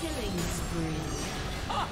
Killing spree. Ah!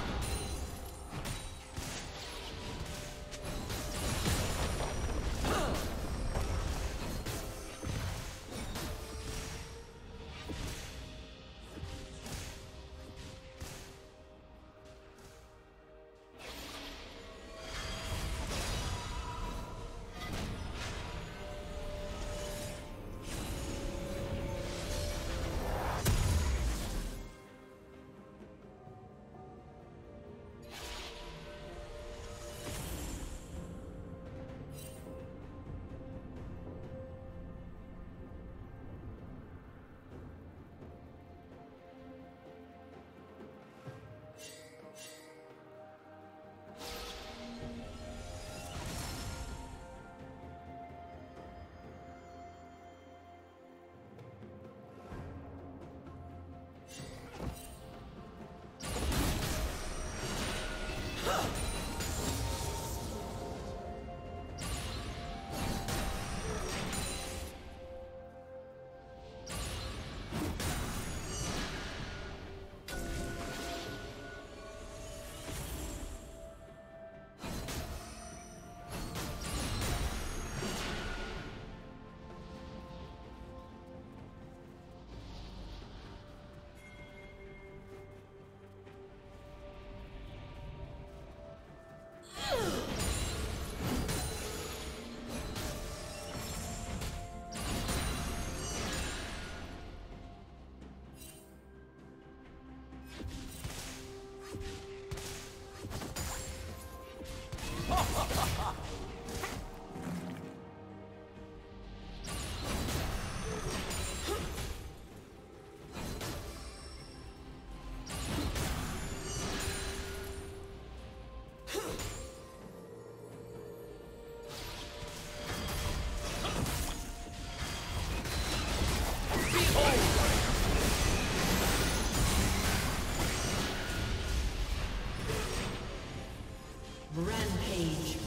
Rampage.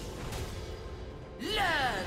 Learn.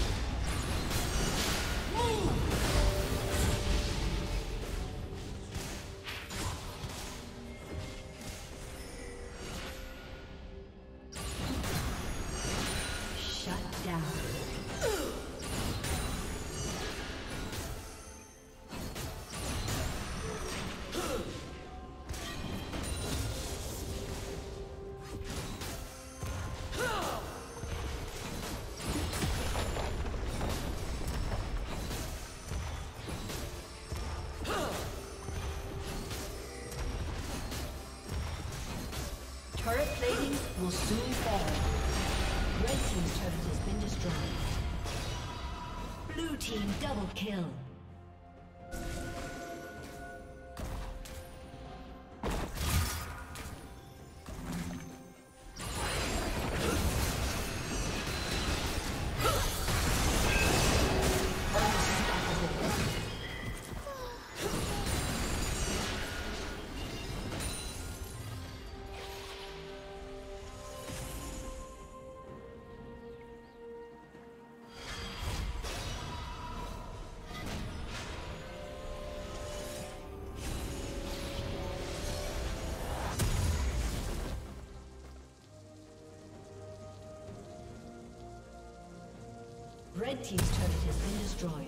Turret plating will soon fall. Red team's turret has been destroyed. Blue team double kill. Red team's turret has been destroyed.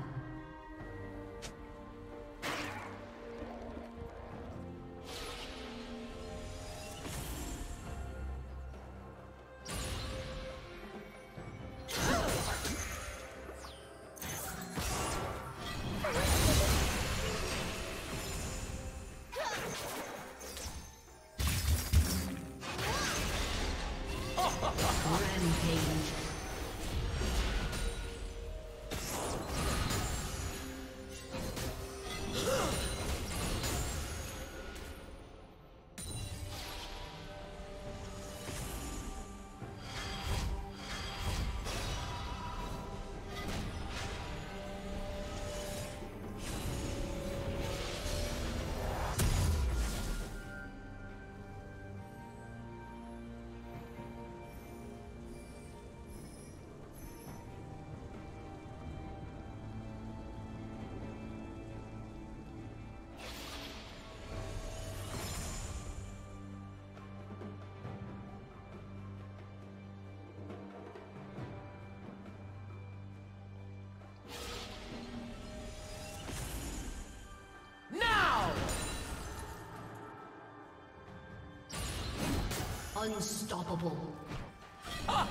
Unstoppable. Ah!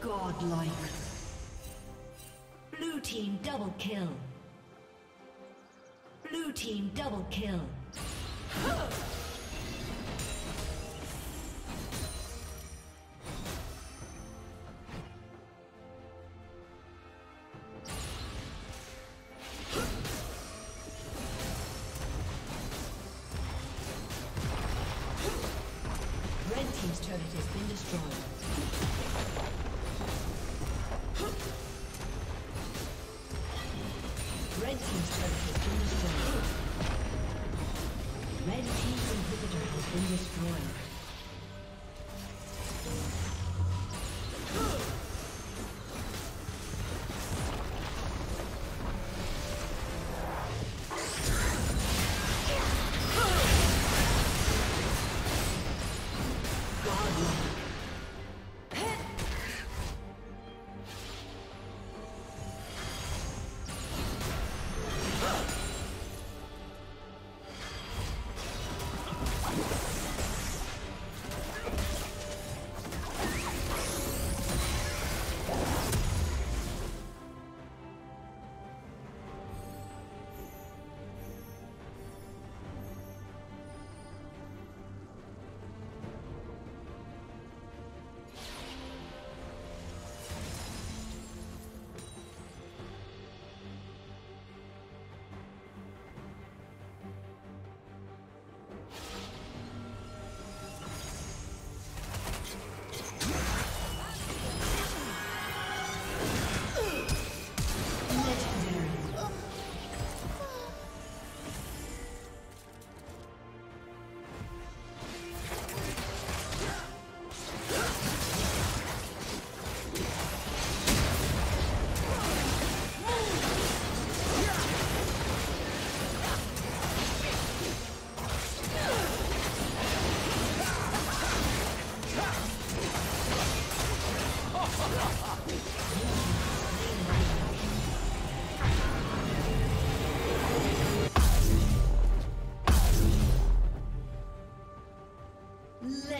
Godlike. Blue team double kill. Blue team double kill. Red team's turret has been destroyed. Red team's turret has been destroyed. Red team's inhibitor has been destroyed.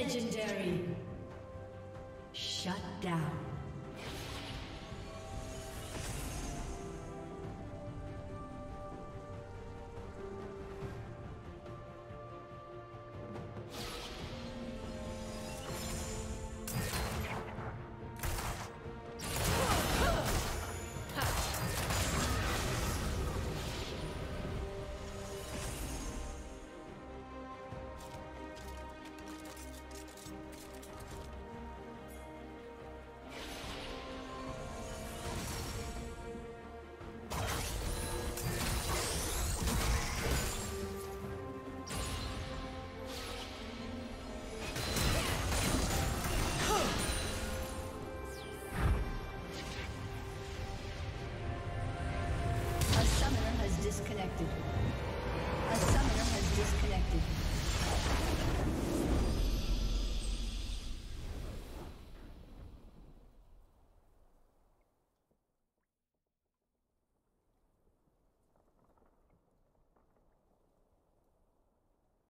Legendary. Shut down. A summoner has disconnected.